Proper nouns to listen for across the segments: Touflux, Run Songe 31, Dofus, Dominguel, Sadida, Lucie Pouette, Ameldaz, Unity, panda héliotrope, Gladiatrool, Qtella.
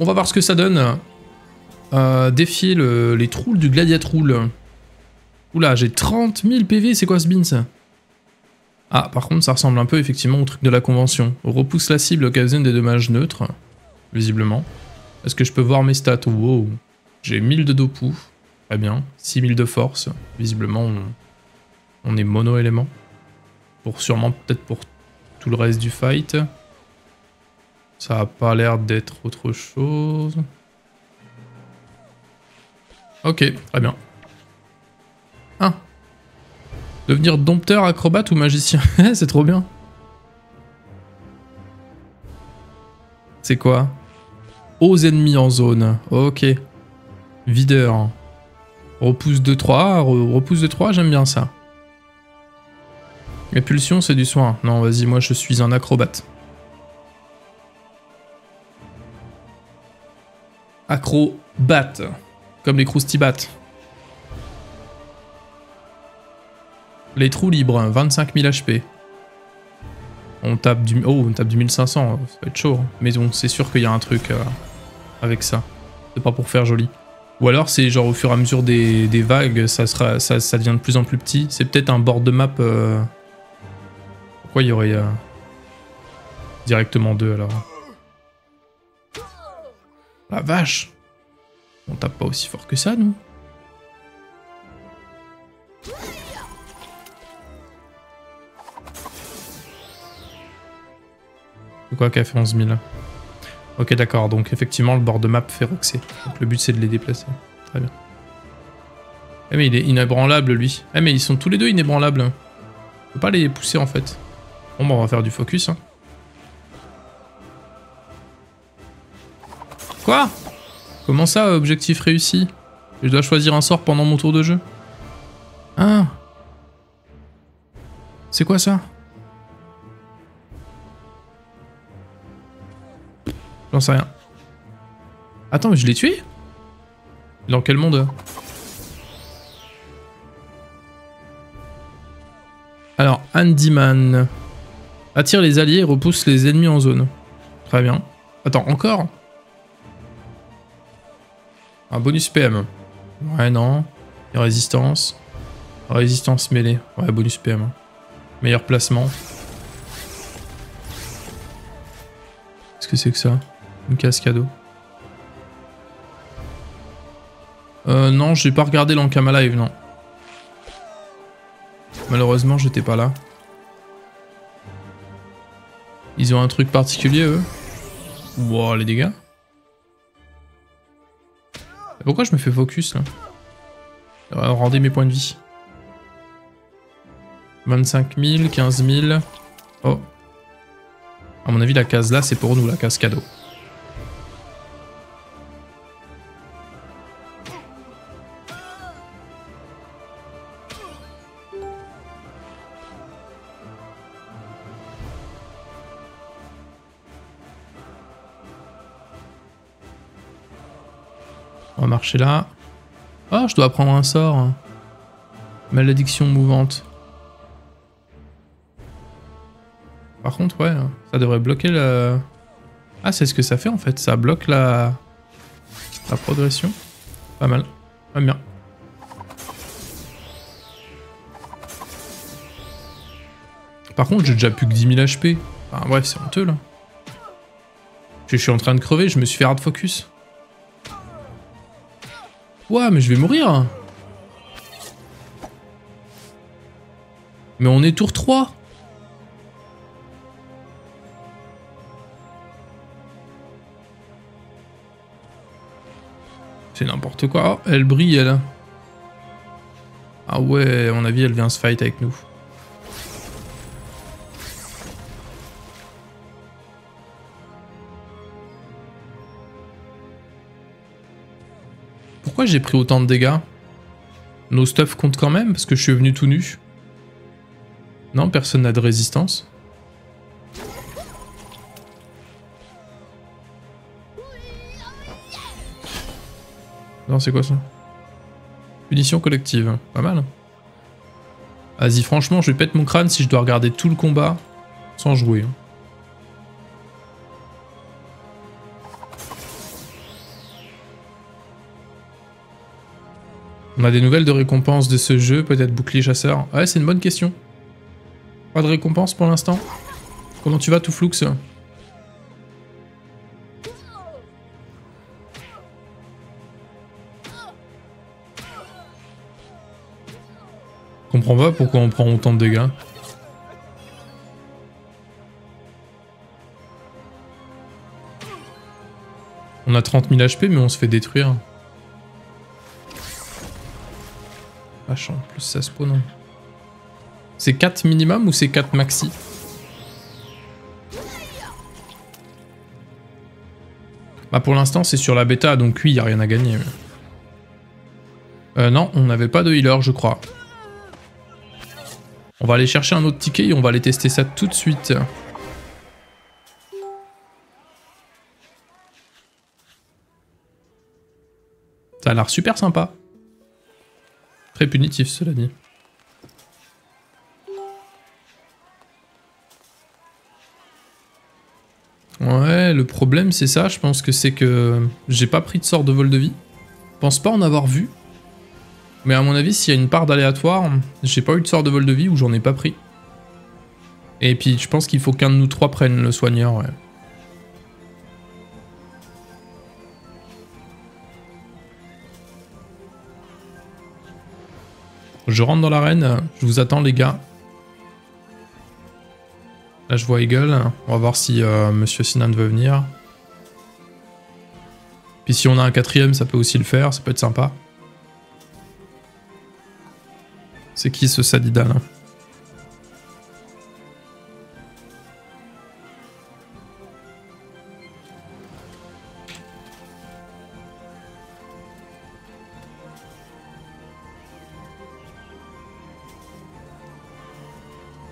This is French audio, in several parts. On va voir ce que ça donne. Défier les trolls du Gladiatrool. Oula, j'ai 30 000 PV, c'est quoi ce bin ça? Ah, par contre, ça ressemble un peu effectivement au truc de la convention. On repousse la cible, occasionne des dommages neutres, visiblement. Est-ce que je peux voir mes stats? Wow, j'ai 1000 de dopu, très bien. 6000 de force, visiblement on est mono-élément. Pour sûrement, peut-être pour tout le reste du fight. Ça a pas l'air d'être autre chose. Ok, très bien. Ah. Devenir dompteur, acrobate ou magicien? C'est trop bien. C'est quoi? Aux ennemis en zone. Ok. Videur. Repousse de 3. Repousse de 3, j'aime bien ça. Les pulsions, c'est du soin. Non, vas-y, moi je suis un acrobate. Acrobate. Comme les croustibates. Les trous libres, 25 000 HP. On tape du... Oh, on tape du 1500, ça va être chaud. Mais bon, c'est sûr qu'il y a un truc avec ça. C'est pas pour faire joli. Ou alors, c'est genre au fur et à mesure des vagues, ça devient de plus en plus petit. C'est peut-être un bord de map... Pourquoi il y aurait... Directement deux, alors. La vache! On tape pas aussi fort que ça, nous. Quoi qu'elle fait 11 000. Ok, d'accord, donc effectivement le bord de map fait roxer. Donc le but c'est de les déplacer. Très bien. Eh mais il est inébranlable lui. Eh mais ils sont tous les deux inébranlables. On peut pas les pousser en fait. Bon bah on va faire du focus. Hein. Quoi? Comment ça, objectif réussi? Je dois choisir un sort pendant mon tour de jeu? Hein? C'est quoi ça? J'en sais rien. Attends, mais je l'ai tué? Dans quel monde? Alors, Handyman. Attire les alliés et repousse les ennemis en zone. Très bien. Attends, encore? Un bonus PM. Ouais, non. Et résistance. Résistance mêlée. Ouais, bonus PM. Meilleur placement. Qu'est-ce que c'est que ça? Une casse cadeau. Non, j'ai pas regardé l'Ankama Live, non. Malheureusement, j'étais pas là. Ils ont un truc particulier, eux? Wow, les dégâts. Pourquoi je me fais focus, là? Rendez mes points de vie. 25 000, 15 000... Oh. À mon avis, la case là, c'est pour nous, la case cadeau. On va marcher là. Oh, je dois apprendre un sort. Malédiction mouvante. Par contre, ouais, ça devrait bloquer la... Ah, c'est ce que ça fait en fait. Ça bloque la progression. Pas mal. Pas bien. Par contre, j'ai déjà plus que 10 000 HP. Enfin, bref, c'est honteux là. Je suis en train de crever, je me suis fait hard focus. Ouah, mais je vais mourir! Mais on est tour 3! C'est n'importe quoi. Oh, elle brille, elle. Ah ouais, à mon avis, elle vient se fight avec nous. Pourquoi j'ai pris autant de dégâts? Nos stuff comptent quand même, parce que je suis venu tout nu. Non, personne n'a de résistance. Non, c'est quoi ça? Punition collective, pas mal. Vas-y, franchement, je vais péter mon crâne si je dois regarder tout le combat sans jouer. On a des nouvelles de récompenses de ce jeu, peut-être bouclier chasseur. Ouais, c'est une bonne question. Pas de récompense pour l'instant. Comment tu vas, tout floux? Je comprends pas pourquoi on prend autant de dégâts. On a 30 000 HP, mais on se fait détruire. Vachement, plus ça spawn. C'est 4 minimum ou c'est 4 maxi? Bah pour l'instant, c'est sur la bêta, donc oui, il n'y a rien à gagner. Non, on n'avait pas de healer, je crois. On va aller chercher un autre ticket et on va aller tester ça tout de suite. Ça a l'air super sympa. Très punitif, cela dit. Ouais, le problème c'est ça, je pense que c'est que j'ai pas pris de sort de vol de vie. Je pense pas en avoir vu. Mais à mon avis, s'il y a une part d'aléatoire, j'ai pas eu de sort de vol de vie ou j'en ai pas pris. Et puis je pense qu'il faut qu'un de nous trois prenne le soigneur, ouais. Je rentre dans l'arène, je vous attends les gars. Là je vois Eagle, on va voir si Monsieur Sinan veut venir. Puis si on a un quatrième, ça peut aussi le faire, ça peut être sympa. C'est qui ce Sadida là?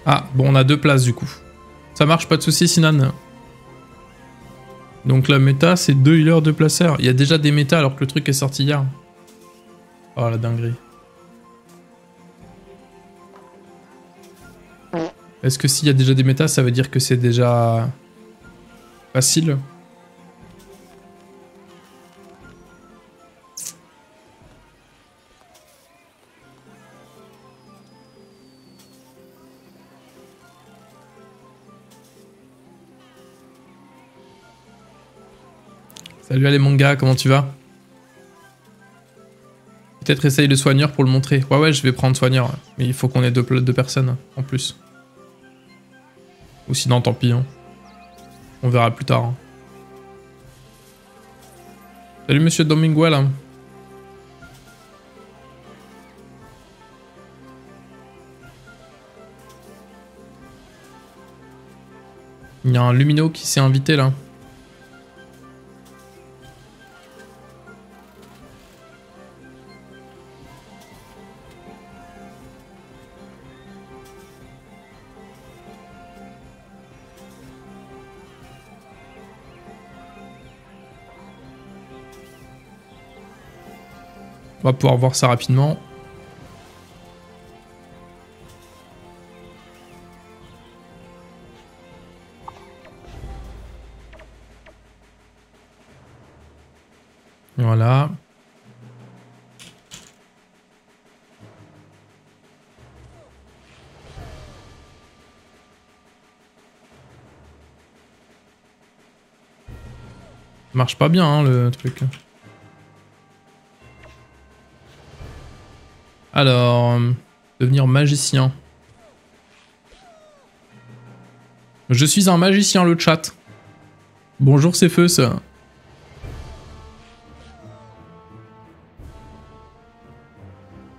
Ah, bon, on a deux places du coup. Ça marche, pas de soucis, Sinan. Donc la méta, c'est 2 healers, 2 placeurs. Il y a déjà des méta alors que le truc est sorti hier. Oh la dinguerie. Est-ce que s'il y a déjà des méta, ça veut dire que c'est déjà facile? Salut allez mon gars, comment tu vas? Peut-être essaye le soigneur pour le montrer. Ouais ouais, je vais prendre soigneur, mais il faut qu'on ait deux personnes en plus. Ou sinon tant pis, hein. On verra plus tard. Hein. Salut monsieur Dominguel. Hein. Il y a un Lumino qui s'est invité là. On va pouvoir voir ça rapidement. Voilà. Marche pas bien hein, le truc. Alors, devenir magicien. Je suis un magicien, le chat. Bonjour, c'est feu, ça.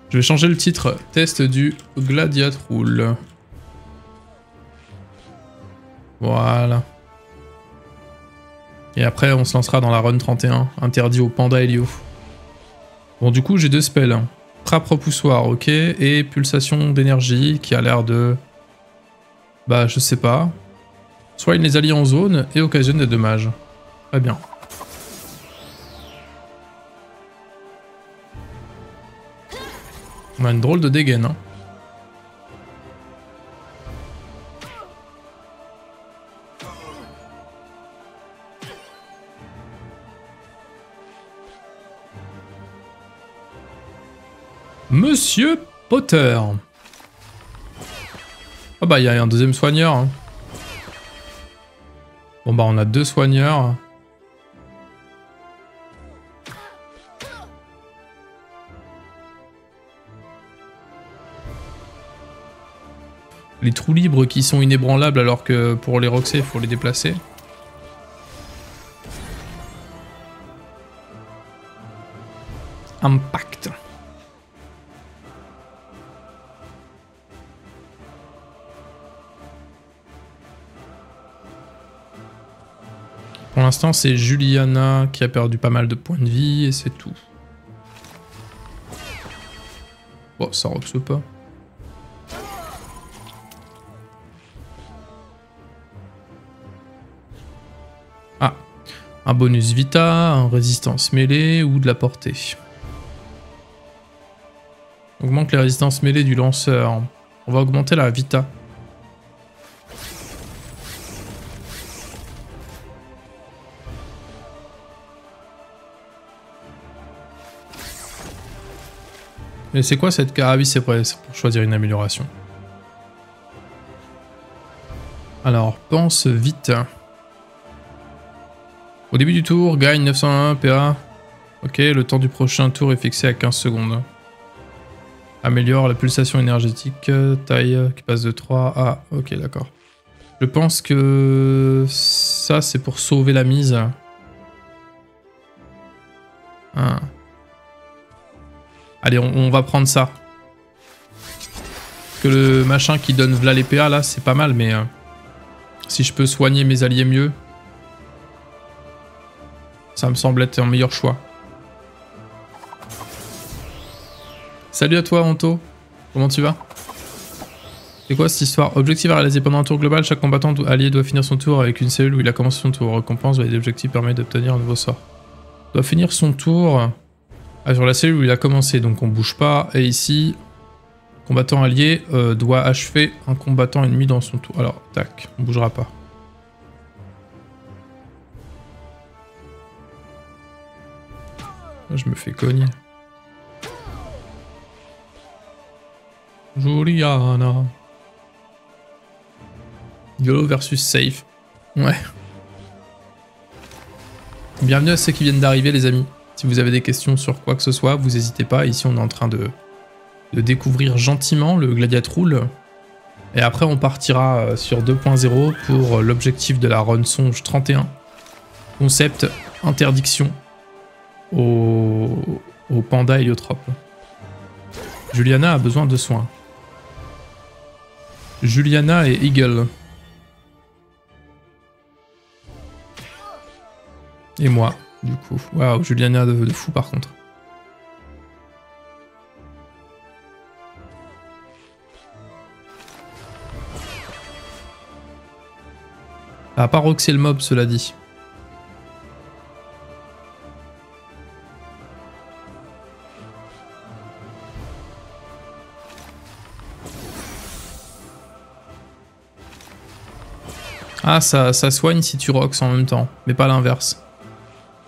Je vais changer le titre. Test du Gladiatrool. Voilà. Et après, on se lancera dans la run 31, interdit au panda hélio. Bon, du coup, j'ai deux spells. Frappe repoussoir, ok, et pulsation d'énergie qui a l'air de... Bah, je sais pas. Soigne les alliés en zone et occasionne des dommages. Très bien. On a une drôle de dégaine, hein. Monsieur Potter. Ah bah il y a un deuxième soigneur. Bon bah on a deux soigneurs. Les trous libres qui sont inébranlables alors que pour les Roxy il faut les déplacer. Impact. Pour l'instant c'est Juliana qui a perdu pas mal de points de vie et c'est tout. Bon ça repousse pas. Un bonus vita, un résistance mêlée ou de la portée. Augmente les résistances mêlées du lanceur. On va augmenter la vita. Mais c'est quoi cette carte? Ah oui, c'est pour choisir une amélioration. Alors, pense vite. Au début du tour, gagne 901 PA. Ok, le temps du prochain tour est fixé à 15 secondes. Améliore la pulsation énergétique, taille qui passe de 3 à... Ok, d'accord. Je pense que ça, c'est pour sauver la mise. Ah. Allez, on va prendre ça. Parce que le machin qui donne v'là les PA, là, c'est pas mal, mais... si je peux soigner mes alliés mieux... ça me semble être un meilleur choix. Salut à toi, Anto. Comment tu vas? C'est quoi cette histoire? Objectif à réaliser pendant un tour global. Chaque combattant allié doit finir son tour avec une cellule où il a commencé son tour. Récompense, valider l'objectif permet d'obtenir un nouveau sort. Doit finir son tour sur la cellule où il a commencé. Donc on bouge pas. Et ici, combattant allié doit achever un combattant ennemi dans son tour. Alors, tac, on bougera pas. Je me fais cogner. Juliana. YOLO versus safe. Ouais. Bienvenue à ceux qui viennent d'arriver, les amis. Si vous avez des questions sur quoi que ce soit, vous n'hésitez pas. Ici, on est en train de découvrir gentiment le Gladiatrool. Et après, on partira sur 2.0 pour l'objectif de la Run Songe 31. Concept interdiction. Au panda héliotrope. Juliana a besoin de soins. Juliana et Eagle. Et moi, du coup. Waouh, Juliana de fou par contre. Ça a pas roxé le mob, cela dit. Ah, ça soigne si tu rocks en même temps, mais pas l'inverse.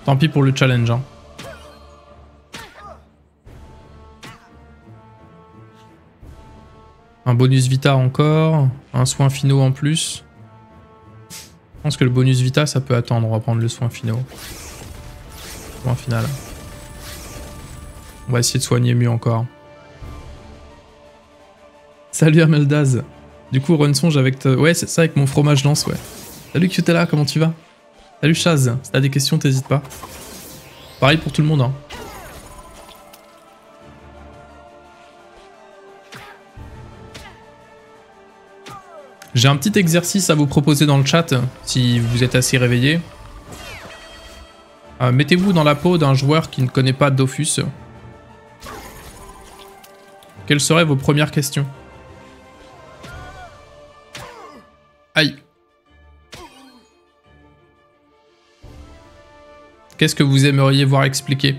Tant pis pour le challenge. Un bonus vita encore, un soin finaux en plus. Je pense que le bonus vita, ça peut attendre, on va prendre le soin finaux. Soin final. On va essayer de soigner mieux encore. Salut Ameldaz. Du coup, Run Songe avec... Ouais, c'est ça, avec mon fromage lance, ouais. Salut Qtella, comment tu vas? Salut Chaz, si t'as des questions, t'hésites pas. Pareil pour tout le monde, hein. J'ai un petit exercice à vous proposer dans le chat, si vous êtes assez réveillé. Mettez-vous dans la peau d'un joueur qui ne connaît pas Dofus. Quelles seraient vos premières questions? Aïe. Qu'est-ce que vous aimeriez voir expliqué?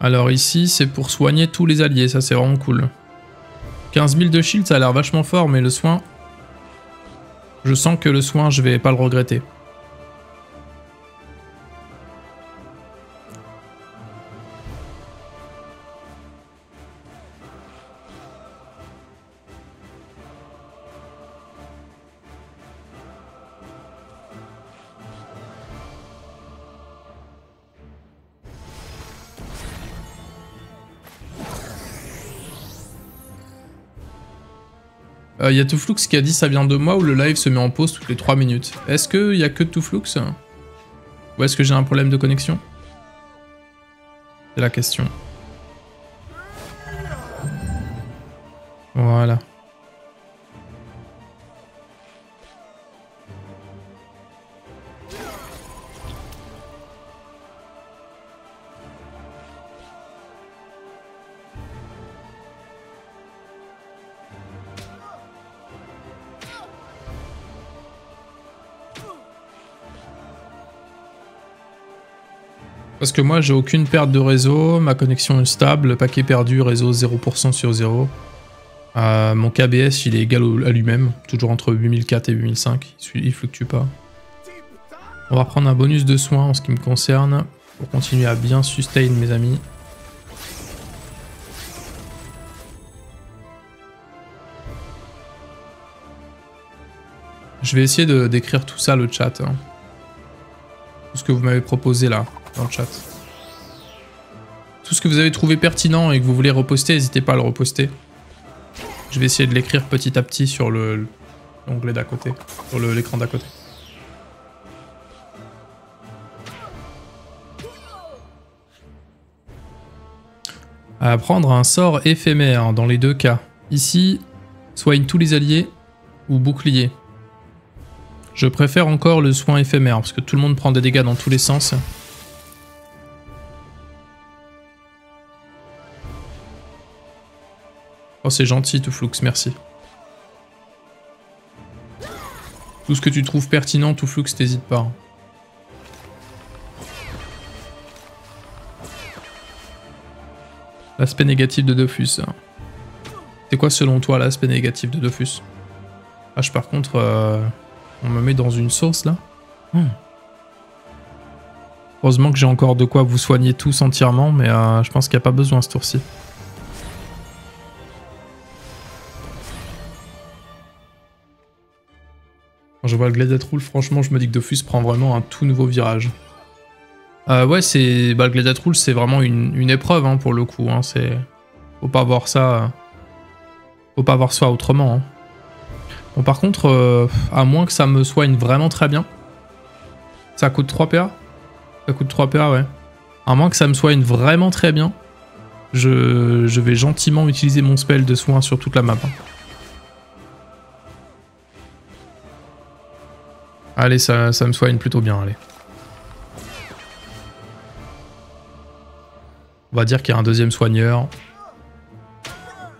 Alors ici, c'est pour soigner tous les alliés, ça c'est vraiment cool. 15 000 de shield, ça a l'air vachement fort, mais le soin... Je sens que le soin, je vais pas le regretter. Y a Touflux qui a dit ça vient de moi ou le live se met en pause toutes les 3 minutes. Est-ce qu'il y a que Touflux? Ou est-ce que j'ai un problème de connexion? C'est la question. Voilà. Parce que moi j'ai aucune perte de réseau, ma connexion est stable, paquet perdu, réseau 0% sur 0. Mon KBS il est égal à lui-même, toujours entre 8004 et 8005, il fluctue pas. On va prendre un bonus de soins en ce qui me concerne, pour continuer à bien sustain mes amis. Je vais essayer de décrire tout ça le chat, hein. Tout ce que vous m'avez proposé là. Dans le chat. Tout ce que vous avez trouvé pertinent et que vous voulez reposter, n'hésitez pas à le reposter. Je vais essayer de l'écrire petit à petit sur l'onglet d'à côté, sur l'écran d'à côté. À prendre un sort éphémère dans les deux cas. Ici, soigne tous les alliés ou bouclier. Je préfère encore le soin éphémère parce que tout le monde prend des dégâts dans tous les sens. Oh, c'est gentil, Touflux, merci. Tout ce que tu trouves pertinent, Touflux, t'hésites pas. L'aspect négatif de Dofus. C'est quoi, selon toi, l'aspect négatif de Dofus? Ah, je, par contre, on me met dans une sauce, là. Heureusement que j'ai encore de quoi vous soigner tous entièrement, mais je pense qu'il n'y a pas besoin ce tour-ci. Quand je vois le Gladiatrool, franchement, je me dis que Dofus prend vraiment un tout nouveau virage. Ouais, c'est le Gladiatrool, c'est vraiment une épreuve hein, pour le coup. Hein, faut pas voir ça, faut pas voir ça autrement. Hein. Bon, par contre, à moins que ça me soigne vraiment très bien, ça coûte 3 PA. Ça coûte 3 PA, ouais. À moins que ça me soigne vraiment très bien, je vais gentiment utiliser mon spell de soin sur toute la map. Hein. Allez, ça me soigne plutôt bien, allez. On va dire qu'il y a un deuxième soigneur.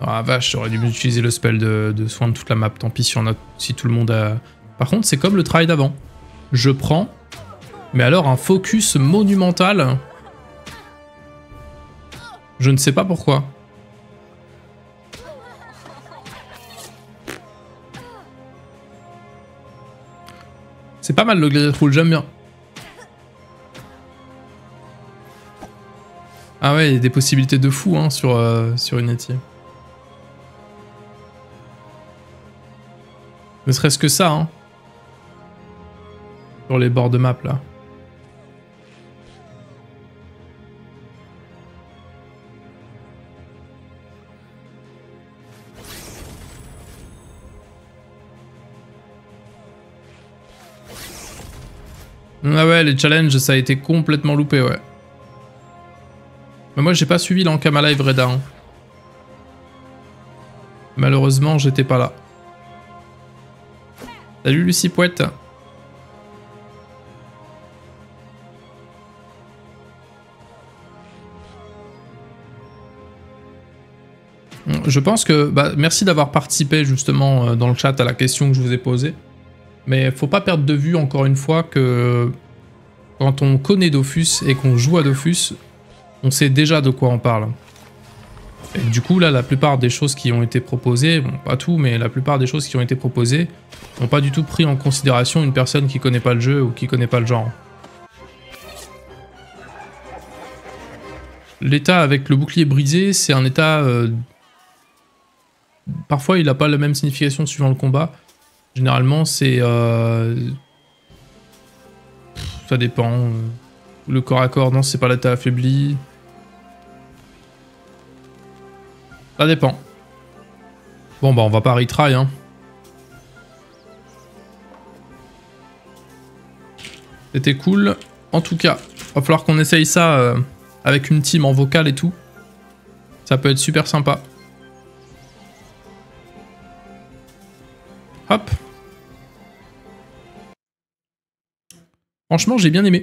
Ah vache, j'aurais dû utiliser le spell de soin de toute la map, tant pis si, si tout le monde a... Par contre, c'est comme le try d'avant. Je prends, mais alors un focus monumental. Je ne sais pas pourquoi. C'est pas mal le Gladiatrool, j'aime bien. Ah ouais, il y a des possibilités de fou hein, sur Unity. Ne serait-ce que ça, hein. Sur les bords de map, là. Ah ouais, les challenges, ça a été complètement loupé, ouais. Mais moi, j'ai pas suivi l'Ankama Live Reda. Hein. Malheureusement, j'étais pas là. Salut, Lucie Pouette. Je pense que... Bah, merci d'avoir participé, justement, dans le chat à la question que je vous ai posée. Mais faut pas perdre de vue, encore une fois, que quand on connaît Dofus et qu'on joue à Dofus, on sait déjà de quoi on parle. Et du coup, là, la plupart des choses qui ont été proposées, bon, pas tout, mais la plupart des choses qui ont été proposées, n'ont pas du tout pris en considération une personne qui connaît pas le jeu ou qui connaît pas le genre. L'état avec le bouclier brisé, c'est un état... Parfois, il n'a pas la même signification suivant le combat. Généralement, c'est... Ça dépend. Le corps à corps, non, c'est pas l'état affaibli. Ça dépend. Bon, bah, on va pas retry, hein. C'était cool. En tout cas, va falloir qu'on essaye ça avec une team en vocal et tout. Ça peut être super sympa. Hop. Franchement, j'ai bien aimé.